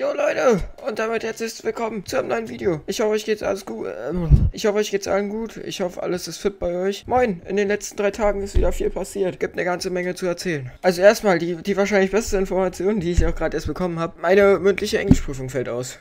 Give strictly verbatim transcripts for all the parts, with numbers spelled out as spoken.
Jo Leute, und damit herzlich willkommen zu einem neuen Video. Ich hoffe, euch geht's alles gut. Ähm, ich hoffe, euch geht's allen gut. Ich hoffe, alles ist fit bei euch. Moin, in den letzten drei Tagen ist wieder viel passiert. Gibt eine ganze Menge zu erzählen. Also erstmal die, die wahrscheinlich beste Information, die ich auch gerade erst bekommen habe. Meine mündliche Englischprüfung fällt aus.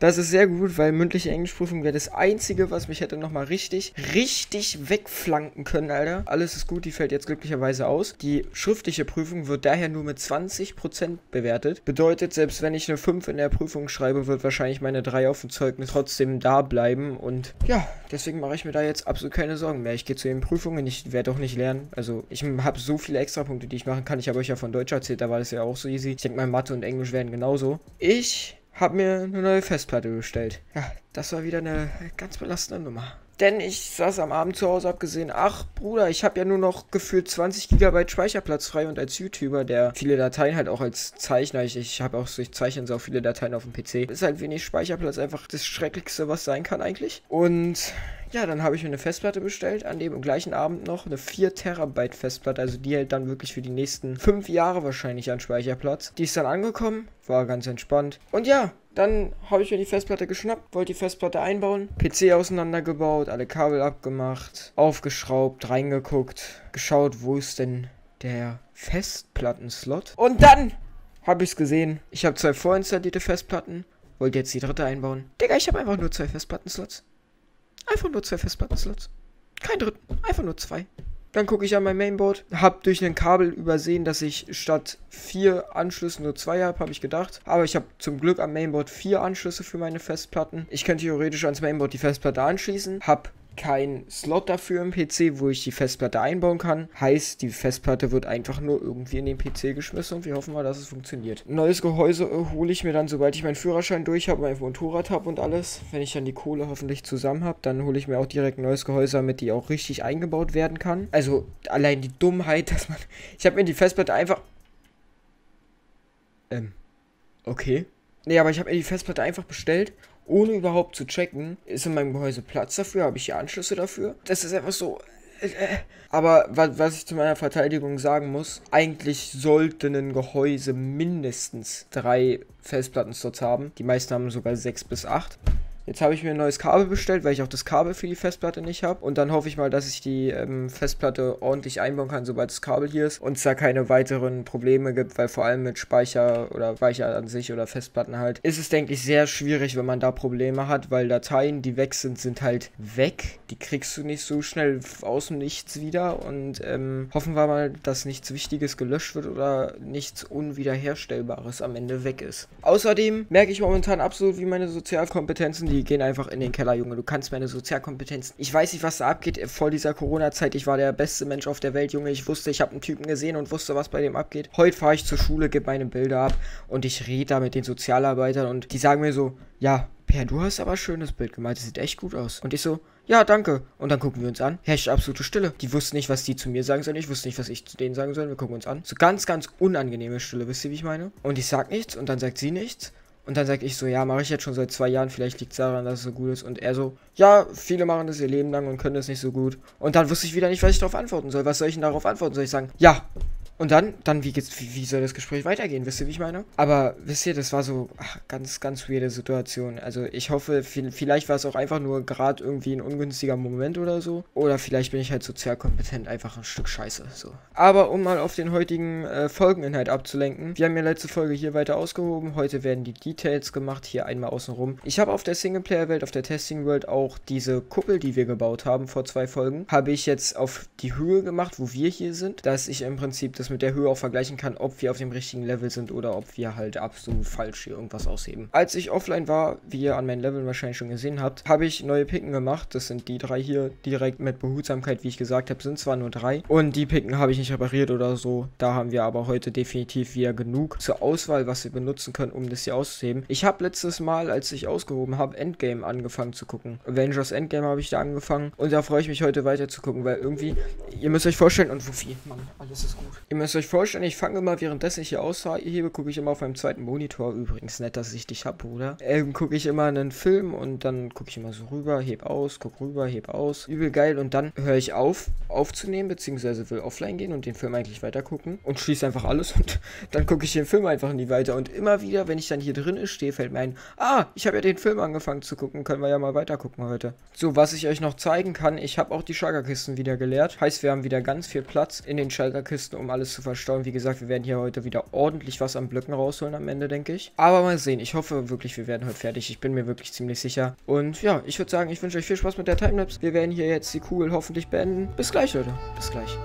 Das ist sehr gut, weil mündliche Englischprüfung wäre das Einzige, was mich hätte nochmal richtig, richtig wegflanken können, Alter. Alles ist gut, die fällt jetzt glücklicherweise aus. Die schriftliche Prüfung wird daher nur mit zwanzig Prozent bewertet. Bedeutet, selbst wenn ich eine fünf in der Prüfung schreibe, wird wahrscheinlich meine drei auf dem Zeugnis trotzdem da bleiben. Und ja, deswegen mache ich mir da jetzt absolut keine Sorgen mehr. Ich gehe zu den Prüfungen, ich werde auch nicht lernen. Also ich habe so viele Extrapunkte, die ich machen kann. Ich habe euch ja von Deutsch erzählt, da war das ja auch so easy. Ich denke, mein Mathe und Englisch werden genauso. Ich habe mir eine neue Festplatte bestellt. Ja, das war wieder eine ganz belastende Nummer. Denn ich saß am Abend zu Hause, hab gesehen, ach Bruder, ich habe ja nur noch gefühlt zwanzig Gigabyte Speicherplatz frei, und als YouTuber, der viele Dateien halt auch als Zeichner, ich, ich habe auch so, ich zeichne so viele Dateien auf dem P C, ist halt wenig Speicherplatz einfach das Schrecklichste, was sein kann eigentlich. Und ja, dann habe ich mir eine Festplatte bestellt, an dem gleichen Abend noch eine vier Terabyte Festplatte, also die hält dann wirklich für die nächsten fünf Jahre wahrscheinlich an Speicherplatz. Die ist dann angekommen, war ganz entspannt. Und ja, dann habe ich mir die Festplatte geschnappt, wollte die Festplatte einbauen, P C auseinandergebaut, alle Kabel abgemacht, aufgeschraubt, reingeguckt, geschaut, wo ist denn der Festplattenslot. Und dann habe ich es gesehen. Ich habe zwei vorinstallierte Festplatten, wollte jetzt die dritte einbauen. Digga, ich habe einfach nur zwei Festplattenslots. Einfach nur zwei Festplattenslots. Kein dritten, einfach nur zwei. Dann gucke ich an mein Mainboard, habe durch ein Kabel übersehen, dass ich statt vier Anschlüssen nur zwei habe, habe ich gedacht. Aber ich habe zum Glück am Mainboard vier Anschlüsse für meine Festplatten. Ich könnte theoretisch ans Mainboard die Festplatte anschließen, habe keinen Slot dafür im P C, wo ich die Festplatte einbauen kann. Heißt, die Festplatte wird einfach nur irgendwie in den P C geschmissen, und wir hoffen mal, dass es funktioniert. Neues Gehäuse äh, hole ich mir dann, sobald ich meinen Führerschein durch habe, mein Motorrad habe und alles. Wenn ich dann die Kohle hoffentlich zusammen habe, dann hole ich mir auch direkt ein neues Gehäuse, damit die auch richtig eingebaut werden kann. Also, allein die Dummheit, dass man... Ich habe mir die Festplatte einfach... Ähm, okay. Nee, aber ich habe mir die Festplatte einfach bestellt, ohne überhaupt zu checken, ist in meinem Gehäuse Platz dafür, habe ich hier Anschlüsse dafür. Das ist einfach so... Aber was ich zu meiner Verteidigung sagen muss, eigentlich sollte ein Gehäuse mindestens drei Festplattenslots haben. Die meisten haben sogar sechs bis acht. Jetzt habe ich mir ein neues Kabel bestellt, weil ich auch das Kabel für die Festplatte nicht habe. Und dann hoffe ich mal, dass ich die ähm, Festplatte ordentlich einbauen kann, sobald das Kabel hier ist. Und es da keine weiteren Probleme gibt, weil vor allem mit Speicher oder Speicher an sich oder Festplatten halt, ist es, denke ich, sehr schwierig, wenn man da Probleme hat. Weil Dateien, die weg sind, sind halt weg. Die kriegst du nicht so schnell aus dem Nichts wieder. Und ähm, hoffen wir mal, dass nichts Wichtiges gelöscht wird oder nichts Unwiederherstellbares am Ende weg ist. Außerdem merke ich momentan absolut, wie meine Sozialkompetenzen, die gehen einfach in den Keller, Junge. Du kannst meine Sozialkompetenz... Ich weiß nicht, was da abgeht vor dieser Corona-Zeit. Ich war der beste Mensch auf der Welt, Junge. Ich wusste, ich habe einen Typen gesehen und wusste, was bei dem abgeht. Heute fahre ich zur Schule, gebe meine Bilder ab und ich rede da mit den Sozialarbeitern und die sagen mir so, ja, Per, du hast aber ein schönes Bild gemalt, das sieht echt gut aus. Und ich so, ja, danke. Und dann gucken wir uns an. Herrscht absolute Stille. Die wussten nicht, was die zu mir sagen sollen. Ich wusste nicht, was ich zu denen sagen soll. Wir gucken uns an. So ganz, ganz unangenehme Stille, wisst ihr, wie ich meine? Und ich sag nichts und dann sagt sie nichts. Und dann sag ich so, ja, mache ich jetzt schon seit zwei Jahren, vielleicht liegt es daran, dass es so gut ist. Und er so, ja, viele machen das ihr Leben lang und können das nicht so gut. Und dann wusste ich wieder nicht, was ich darauf antworten soll. Was soll ich denn darauf antworten? Soll ich sagen, ja. Und dann, dann wie, geht's, wie, wie soll das Gespräch weitergehen? Wisst ihr, wie ich meine? Aber wisst ihr, das war so ach, ganz, ganz weirde Situation. Also ich hoffe, viel, vielleicht war es auch einfach nur gerade irgendwie ein ungünstiger Moment oder so. Oder vielleicht bin ich halt sozialkompetent einfach ein Stück Scheiße. So. Aber um mal auf den heutigen äh, Folgeninhalt abzulenken. Wir haben ja letzte Folge hier weiter ausgehoben. Heute werden die Details gemacht, hier einmal außenrum. Ich habe auf der Singleplayer-Welt, auf der Testing-World auch diese Kuppel, die wir gebaut haben vor zwei Folgen, habe ich jetzt auf die Höhe gemacht, wo wir hier sind, dass ich im Prinzip das mit der Höhe auch vergleichen kann, ob wir auf dem richtigen Level sind oder ob wir halt absolut falsch hier irgendwas ausheben. Als ich offline war, wie ihr an meinen Leveln wahrscheinlich schon gesehen habt, habe ich neue Picken gemacht. Das sind die drei hier direkt mit Behutsamkeit, wie ich gesagt habe, sind zwar nur drei. Und die Picken habe ich nicht repariert oder so. Da haben wir aber heute definitiv wieder genug zur Auswahl, was wir benutzen können, um das hier auszuheben. Ich habe letztes Mal, als ich ausgehoben habe, Endgame angefangen zu gucken. Avengers Endgame habe ich da angefangen. Und da freue ich mich heute weiter zu gucken, weil irgendwie, ihr müsst euch vorstellen, und Wuffy, Mann, alles ist gut. Ihr müsst euch vorstellen, ich fange immer, währenddessen ich hier aushebe, gucke ich immer auf meinem zweiten Monitor, übrigens nett, dass ich dich habe, Bruder, ähm, gucke ich immer einen Film und dann gucke ich immer so rüber, heb aus, guck rüber, heb aus, übel geil, und dann höre ich auf, aufzunehmen, beziehungsweise will offline gehen und den Film eigentlich weiter gucken und schließe einfach alles und dann gucke ich den Film einfach nie weiter, und immer wieder, wenn ich dann hier drin stehe, fällt mir ein, ah, ich habe ja den Film angefangen zu gucken, können wir ja mal weiter gucken heute. So, was ich euch noch zeigen kann, ich habe auch die Schlagerkisten wieder geleert, heißt, wir haben wieder ganz viel Platz in den Schlagerkisten, um alles zu verstauen. Wie gesagt, wir werden hier heute wieder ordentlich was an Blöcken rausholen am Ende, denke ich. Aber mal sehen, ich hoffe wirklich, wir werden heute fertig, ich bin mir wirklich ziemlich sicher. Und ja, ich würde sagen, ich wünsche euch viel Spaß mit der Timelapse. Wir werden hier jetzt die Kugel hoffentlich beenden. Bis gleich, Leute, bis gleich.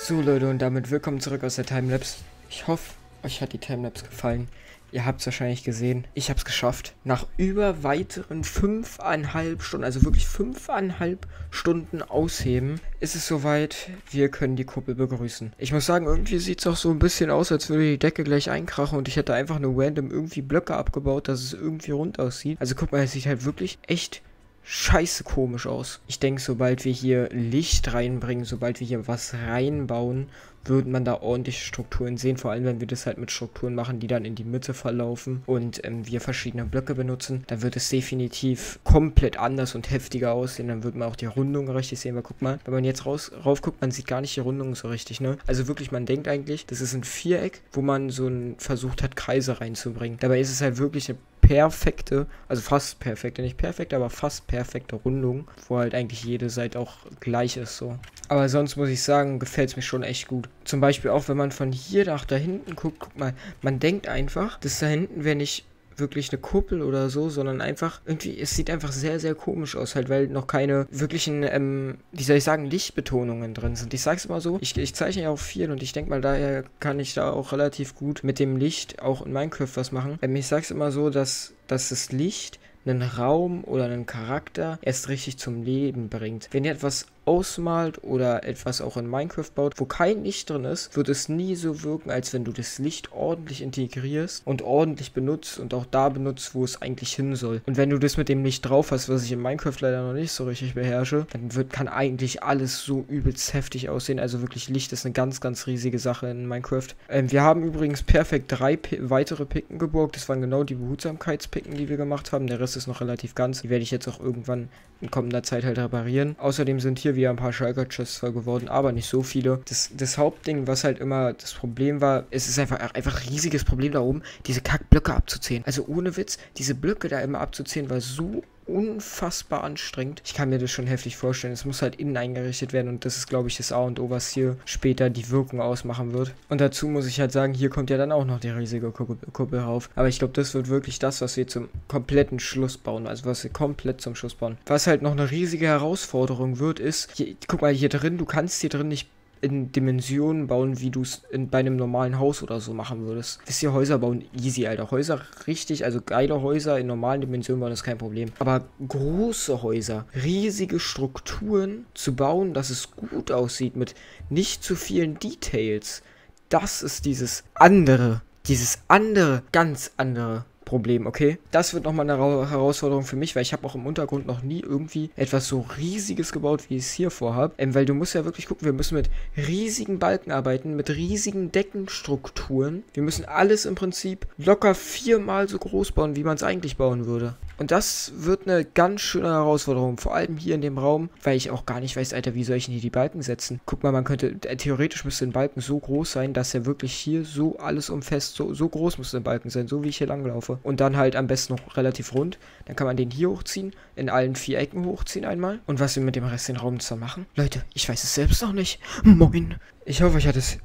So Leute, und damit willkommen zurück aus der Timelapse. Ich hoffe, euch hat die Timelapse gefallen. Ihr habt es wahrscheinlich gesehen. Ich habe es geschafft. Nach über weiteren fünfeinhalb Stunden, also wirklich fünfeinhalb Stunden ausheben, ist es soweit. Wir können die Kuppel begrüßen. Ich muss sagen, irgendwie sieht es auch so ein bisschen aus, als würde die Decke gleich einkrachen und ich hätte einfach nur random irgendwie Blöcke abgebaut, dass es irgendwie rund aussieht. Also guck mal, es sieht halt wirklich echt scheiße komisch aus. Ich denke, sobald wir hier Licht reinbringen, sobald wir hier was reinbauen, wird man da ordentliche Strukturen sehen. Vor allem, wenn wir das halt mit Strukturen machen, die dann in die Mitte verlaufen und ähm, wir verschiedene Blöcke benutzen, dann wird es definitiv komplett anders und heftiger aussehen. Dann wird man auch die Rundung richtig sehen. Weil guck mal, wenn man jetzt raus, rauf guckt, man sieht gar nicht die Rundung so richtig, ne? Also wirklich, man denkt eigentlich, das ist ein Viereck, wo man so ein versucht hat, Kreise reinzubringen. Dabei ist es halt wirklich eine perfekte, also fast perfekte, nicht perfekt, aber fast perfekte Rundung, wo halt eigentlich jede Seite auch gleich ist, so. Aber sonst muss ich sagen, gefällt es mir schon echt gut. Zum Beispiel auch, wenn man von hier nach da hinten guckt, guck mal, man denkt einfach, dass da hinten wäre nicht wirklich eine Kuppel oder so, sondern einfach irgendwie, es sieht einfach sehr, sehr komisch aus, halt, weil noch keine wirklichen, ähm, wie soll ich sagen, Lichtbetonungen drin sind. Ich sag's mal so, ich, ich zeichne ja auch viel und ich denke mal, daher kann ich da auch relativ gut mit dem Licht auch in Minecraft was machen. Ähm, ich sag's immer so, dass, dass das Licht einen Raum oder einen Charakter erst richtig zum Leben bringt. Wenn ihr etwas ausmalt oder etwas auch in Minecraft baut, wo kein Licht drin ist, wird es nie so wirken, als wenn du das Licht ordentlich integrierst und ordentlich benutzt und auch da benutzt, wo es eigentlich hin soll. Und wenn du das mit dem Licht drauf hast, was ich in Minecraft leider noch nicht so richtig beherrsche, dann wird, kann eigentlich alles so übelst heftig aussehen. Also wirklich, Licht ist eine ganz, ganz riesige Sache in Minecraft. Ähm, wir haben übrigens perfekt drei P weitere Picken geborgt. Das waren genau die Behutsamkeitspicken, die wir gemacht haben. Der Rest ist noch relativ ganz. Die werde ich jetzt auch irgendwann in kommender Zeit halt reparieren. Außerdem sind hier wieder ein paar Schalker-Chests zwar geworden, aber nicht so viele. Das, das Hauptding, was halt immer das Problem war, es ist einfach einfach riesiges Problem da oben, diese Kackblöcke abzuziehen. Also ohne Witz, diese Blöcke da immer abzuziehen, war so unfassbar anstrengend. Ich kann mir das schon heftig vorstellen. Es muss halt innen eingerichtet werden und das ist, glaube ich, das A und O, was hier später die Wirkung ausmachen wird. Und dazu muss ich halt sagen, hier kommt ja dann auch noch der riesige Kuppel rauf. Aber ich glaube, das wird wirklich das, was wir zum kompletten Schluss bauen. Also was wir komplett zum Schluss bauen. Was halt noch eine riesige Herausforderung wird, ist, hier, guck mal, hier drin, du kannst hier drin nicht in Dimensionen bauen, wie du es bei einem normalen Haus oder so machen würdest. Wisst ihr, Häuser bauen easy, Alter. Häuser richtig, also geile Häuser in normalen Dimensionen bauen, ist kein Problem. Aber große Häuser, riesige Strukturen zu bauen, dass es gut aussieht mit nicht zu vielen Details, das ist dieses andere, dieses andere, ganz andere Problem, okay? Das wird nochmal eine Herausforderung für mich, weil ich habe auch im Untergrund noch nie irgendwie etwas so Riesiges gebaut, wie ich es hier vorhabe. Ähm, weil du musst ja wirklich gucken, wir müssen mit riesigen Balken arbeiten, mit riesigen Deckenstrukturen. Wir müssen alles im Prinzip locker viermal so groß bauen, wie man es eigentlich bauen würde. Und das wird eine ganz schöne Herausforderung, vor allem hier in dem Raum, weil ich auch gar nicht weiß, Alter, wie soll ich denn hier die Balken setzen? Guck mal, man könnte, äh, theoretisch müsste ein Balken so groß sein, dass er wirklich hier so alles umfasst, so, so groß müsste ein Balken sein, so wie ich hier langlaufe. Und dann halt am besten noch relativ rund. Dann kann man den hier hochziehen, in allen vier Ecken hochziehen einmal. Und was wir mit dem Rest den Raum zu machen? Leute, ich weiß es selbst noch nicht. Moin. Ich hoffe, euch hat das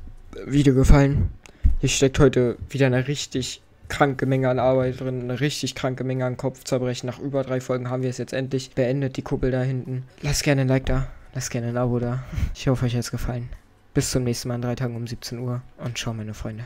Video gefallen. Hier steckt heute wieder eine richtig kranke Menge an Arbeit drin, eine richtig kranke Menge an Kopfzerbrechen. Nach über drei Folgen haben wir es jetzt endlich beendet, die Kuppel da hinten. Lasst gerne ein Like da, lasst gerne ein Abo da. Ich hoffe, euch hat es gefallen. Bis zum nächsten Mal in drei Tagen um siebzehn Uhr. Und ciao, meine Freunde.